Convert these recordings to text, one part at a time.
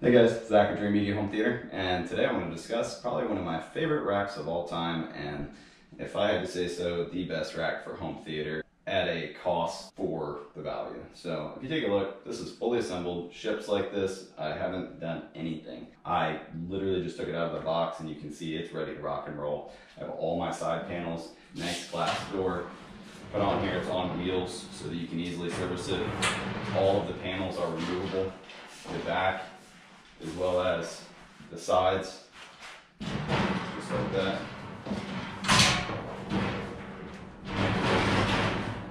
Hey guys, Zach at Dream Media Home Theater, and today I want to discuss probably one of my favorite racks of all time, and if I had to say so, the best rack for home theater at a cost for the value. So if you take a look, this is fully assembled. Ships like this, I haven't done anything. I literally just took it out of the box and you can see it's ready to rock and roll. I have all my side panels, nice glass door. Put on here, it's on wheels so that you can easily service it. All of the panels are removable, the back, as well as the sides, just like that.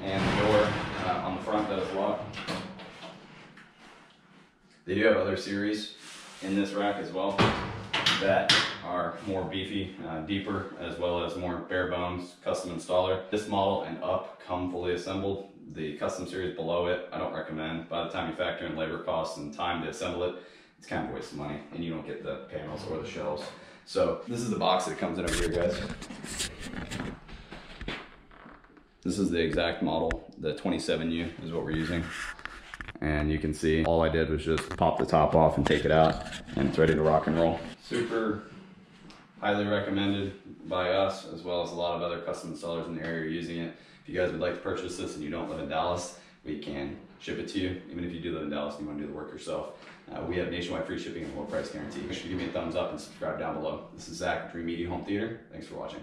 And the door on the front that is locked. They do have other series in this rack as well that are more beefy, deeper, as well as more bare bones, custom installer. This model and up come fully assembled. The custom series below it, I don't recommend. By the time you factor in labor costs and time to assemble it, it's kind of a waste of money, and you don't get the panels or the shelves. So this is the box that it comes in over here, guys. This is the exact model, the 27U is what we're using. And you can see all I did was just pop the top off and take it out, and it's ready to rock and roll. Super highly recommended by us, as well as a lot of other custom installers in the area are using it. If you guys would like to purchase this and you don't live in Dallas, we can ship it to you. Even if you do live in Dallas and you want to do the work yourself, we have nationwide free shipping and low price guarantee. Make sure you give me a thumbs up and subscribe down below. This is Zach at Dream Media Home Theater. Thanks for watching.